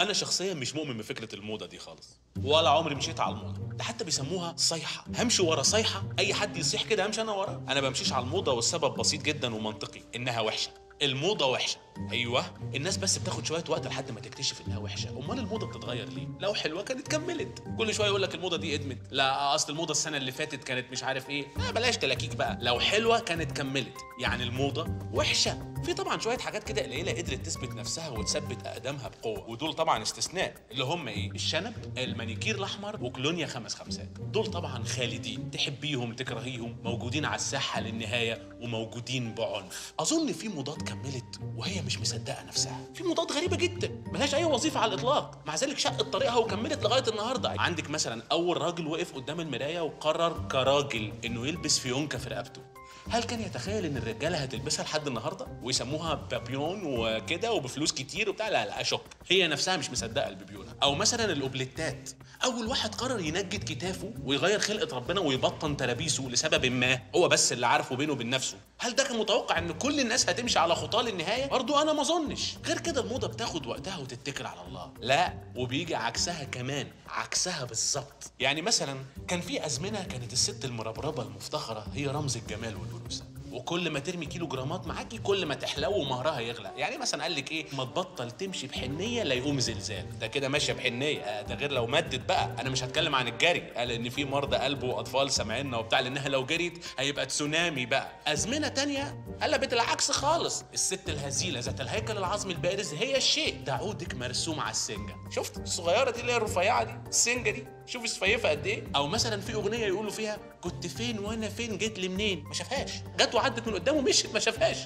انا شخصيا مش مؤمن بفكره الموضه دي خالص، ولا عمري مشيت على الموضه، ده حتى بيسموها صيحه، همشي ورا صيحه، اي حد يصيح كده همشي انا وراه. انا بمشيش على الموضه، والسبب بسيط جدا ومنطقي، انها وحشه. الموضه وحشه، ايوه، الناس بس بتاخد شويه وقت لحد ما تكتشف انها وحشه. امال الموضه بتتغير ليه؟ لو حلوه كانت كملت. كل شويه يقول لك الموضه دي ادمت، لا اصل الموضه السنه اللي فاتت كانت مش عارف ايه، لا بلاش تلاكيك بقى، لو حلوه كانت كملت. يعني الموضه وحشه، في طبعا شويه حاجات كده قليله قدرت تثبت نفسها وتثبت اقدامها بقوه، ودول طبعا استثناء، اللي هم ايه؟ الشنب، المانيكير الاحمر، وكلونيا 5 5، دول طبعا خالدين، تحبيهم تكرهيهم، موجودين على الساحه للنهايه وموجودين بعنف. اظن في موضات كملت وهي مش مصدقه نفسها، في موضات غريبه جدا ملهاش اي وظيفه على الاطلاق، مع ذلك شقت طريقها وكملت لغايه النهارده. عندك مثلا اول راجل وقف قدام المرايه وقرر كراجل انه يلبس فيونكه في رقبته، هل كان يتخيل ان الرجاله هتلبسها لحد النهارده ويسموها بابيون وكده وبفلوس كتير وبتاع؟ لا لا، اشك هي نفسها مش مصدقه البيبيونه. او مثلا الاوبليتات، اول واحد قرر ينجد كتافه ويغير خلقه ربنا ويبطن تلابيسه لسبب ما هو بس اللي عارفه بينه وبين نفسه، هل ده كان متوقع ان كل الناس هتمشي على خطاه للنهايه؟ برضه انا ما اظنش. غير كده الموضه بتاخد وقتها وتتكل على الله، لا وبيجي عكسها كمان، عكسها بالظبط. يعني مثلا كان في ازمنه كانت الست المربربه المفتخره هي رمز الجمال والانوثه، وكل ما ترمي كيلو جرامات معاكي كل ما تحلو ومهرها يغلى. يعني مثلا قال لك ايه؟ ما تبطل تمشي بحنيه لا يقوم زلزال، ده كده ماشيه بحنيه، ده غير لو مدت بقى. انا مش هتكلم عن الجري، قال ان في مرضى قلب واطفال سامعيننا وبتاع، لانها لو جريت هيبقى تسونامي بقى. ازمنه تانية قلبت العكس خالص، الست الهزيله ذات الهيكل العظمي البارز هي الشيء، ده عودك مرسوم على السنجه، شفت الصغيره دي اللي هي الرفيعه دي، السنجه دي شوف الصفيفه قد ايه. او مثلا في اغنيه يقولوا فيها كنت فين وانا فين جيت لي منين، ما شافهاش، جت وعدت من قدامه مشيت، ما شافهاش،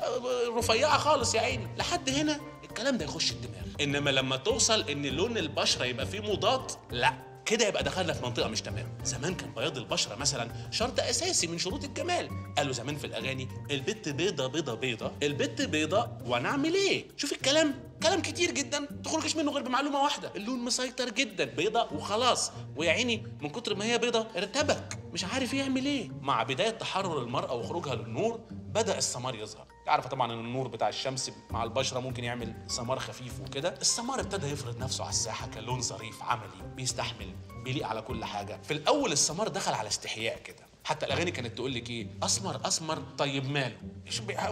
رفيعه خالص يا عيني. لحد هنا الكلام ده يخش الدماغ، انما لما توصل ان لون البشره يبقى فيه مضاد، لا كده يبقى دخلنا في منطقه مش تمام. زمان كان بياض البشره مثلا شرط اساسي من شروط الجمال، قالوا زمان في الاغاني البت بيضه بيضه بيضه، البت بيضه وانا اعمل ايه؟ شوف الكلام، كلام كتير جدا تخرجش منه غير بمعلومه واحده، اللون مسيطر جدا، بيضه وخلاص، ويا عيني من كتر ما هي بيضه ارتبك مش عارف يعمل ايه. مع بدايه تحرر المراه وخروجها للنور بدا السمار يظهر، عارفه طبعا ان النور بتاع الشمس مع البشره ممكن يعمل سمار خفيف وكده، السمار ابتدى يفرض نفسه على الساحه كلون ظريف عملي بيستحمل بيليق على كل حاجه. في الاول السمار دخل على استحياء كده، حتى الاغاني كانت تقول لك ايه؟ اسمر اسمر طيب ماله؟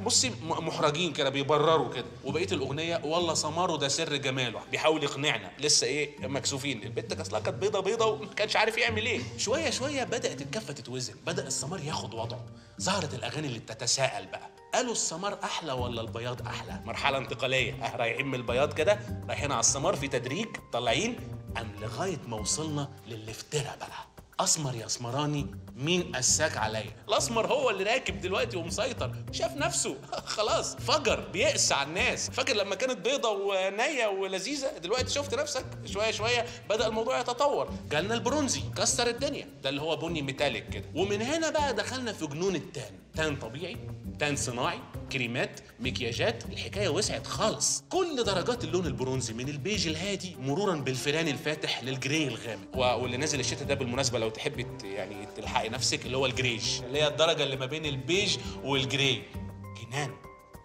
بصي محرجين كده بيبرروا كده، وبقيه الاغنيه والله سماره ده سر جماله، بيحاول يقنعنا لسه ايه مكسوفين، البت اصلها كانت بيضه بيضه وما كانش عارف يعمل ايه. شويه شويه بدات الكفه تتوزن، بدا السمار ياخد وضعه، ظهرت الاغاني اللي بتتساءل بقى، قالوا السمار احلى ولا البياض احلى؟ مرحله انتقاليه، رايحين من البياض كده رايحين على السمار في تدريج طالعين، ام لغايه ما وصلنا للافتراء بقى، اسمر يا اسمراني مين قساك عليا؟ الاسمر هو اللي راكب دلوقتي ومسيطر، شاف نفسه خلاص، فجر بيقسى على الناس. فاكر لما كانت بيضه ونيه ولذيذه، دلوقتي شفت نفسك. شويه شويه بدا الموضوع يتطور، جالنا البرونزي كسر الدنيا، ده اللي هو بني ميتاليك كده، ومن هنا بقى دخلنا في جنون التان، تان طبيعي، تان صناعي، كريمات، مكياجات، الحكايه وسعت خالص. كل درجات اللون البرونزي من البيج الهادي مرورا بالفيران الفاتح للجراي الغامق، واللي نازل الشتاء ده بالمناسبه لو تحبي يعني تلحقي نفسك، اللي هو الجريج، اللي هي الدرجه اللي ما بين البيج والجراي. جنان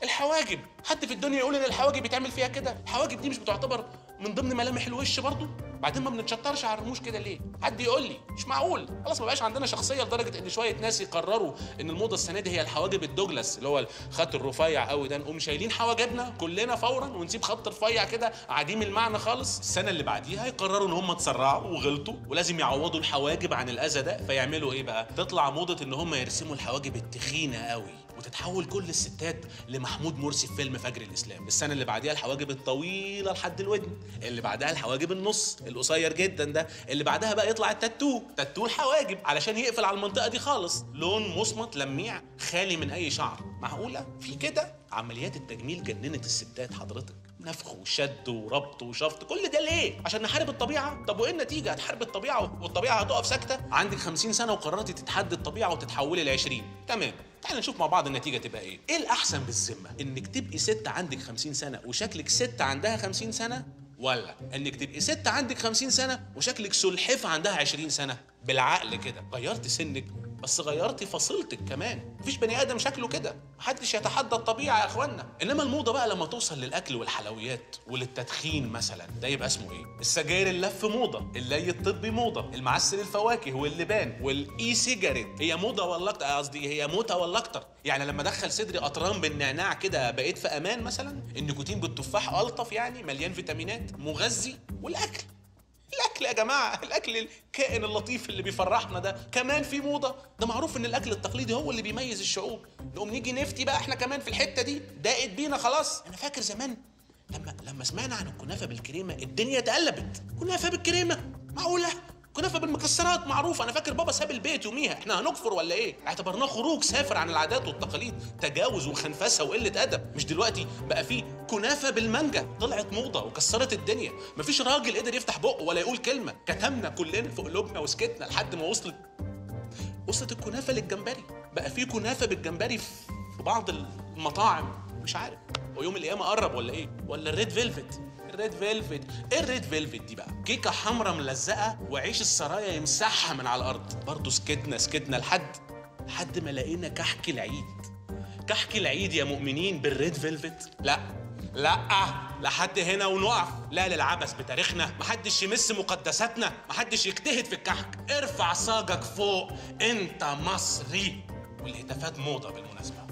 الحواجب، حد في الدنيا يقول ان الحواجب بيتعمل فيها كده؟ الحواجب دي مش بتعتبر من ضمن ملامح الوش برضو؟ بعدين ما بنتشطرش على الرموش كده ليه؟ حد يقول لي، مش معقول، خلاص ما بقاش عندنا شخصيه لدرجه ان شويه ناس يقرروا ان الموضه السنه دي هي الحواجب الدوجلاس، اللي هو الخط الرفيع قوي ده، نقوم شايلين حواجبنا كلنا فورا ونسيب خط رفيع كده عديم المعنى خالص. السنه اللي بعديها يقرروا ان هم اتسرعوا وغلطوا ولازم يعوضوا الحواجب عن الاذى ده، فيعملوا ايه بقى؟ تطلع موضه ان هم يرسموا الحواجب التخينه قوي، وتتحول كل الستات لمحمود مرسي في فيلم فجر الاسلام. السنه اللي بعديها الحواجب الطويله لحد الودن، اللي بعدها الحواجب النص القصير جدا ده، اللي بعدها بقى يطلع التاتو، تاتو الحواجب علشان يقفل على المنطقه دي خالص، لون مصمت لميع خالي من اي شعر. معقوله في كده؟ عمليات التجميل جننت الستات حضرتك، نفخ وشد وربط وشفط، كل ده ليه؟ عشان نحارب الطبيعه؟ طب وايه النتيجه؟ هتحارب الطبيعه والطبيعه هتقف ساكته؟ عندك 50 سنه وقررتي تتحدي الطبيعه وتتحولي ل 20، تمام، تعالى نشوف مع بعض النتيجه تبقى ايه؟ ايه الاحسن بالذمه؟ انك تبقي ست عندك 50 سنه وشكلك ست عندها 50 سنه، ولا انك تبقي ست عندك 50 سنه وشكلك سلحفه عندها 20 سنه؟ بالعقل كده، غيرت سنك بس غيرتي فصيلتك كمان. مفيش بني ادم شكله كده، محدش يتحدى الطبيعه يا اخوانا. انما الموضه بقى لما توصل للاكل والحلويات وللتدخين مثلا، ده يبقى اسمه ايه؟ السجاير اللف موضه، اللي الطبي موضه، المعسل الفواكه واللبان والاي سيجاريت هي موضه ولا اكتر، قصدي هي موته ولا اكتر. يعني لما ادخل صدري قطران بالنعناع كده بقيت في امان مثلا؟ النيكوتين بالتفاح الطف، يعني مليان فيتامينات مغذي. والاكل، الأكل يا جماعة، الأكل الكائن اللطيف اللي بيفرحنا ده كمان في موضة. ده معروف إن الأكل التقليدي هو اللي بيميز الشعوب. نقوم نيجي نفتي بقى إحنا كمان في الحتة دي، داقت بينا خلاص. أنا فاكر زمان لما سمعنا عن الكنافة بالكريمة الدنيا اتقلبت. كنافة بالكريمة؟ معقولة؟ كنافة بالمكسرات معروفة. أنا فاكر بابا ساب البيت يوميها. إحنا هنكفر ولا إيه؟ اعتبرناه خروج سافر عن العادات والتقاليد، تجاوز وخنفسة وقلة أدب. مش دلوقتي بقى فيه كنافة بالمانجا، طلعت موضة وكسرت الدنيا، مفيش راجل قدر يفتح بقه ولا يقول كلمة، كتمنا كلنا في قلوبنا وسكتنا لحد ما وصلت الكنافة للجمبري. بقى فيه كنافة بالجمبري في بعض المطاعم، مش عارف ويوم القيامة قرب ولا إيه؟ ولا الريد فيلفت؟ الريد فيلفت، ايه الريد فيلفت دي بقى؟ كيكه حمراء ملزقه وعيش السرايا يمسحها من على الارض. برضه سكتنا لحد ما لقينا كحك العيد. كحك العيد يا مؤمنين بالريد فيلفت؟ لا لحد هنا ونقف. لا للعبث بتاريخنا، محدش يمس مقدساتنا، محدش يجتهد في الكحك، ارفع صاجك فوق انت مصري. والهتافات موضه بالمناسبه.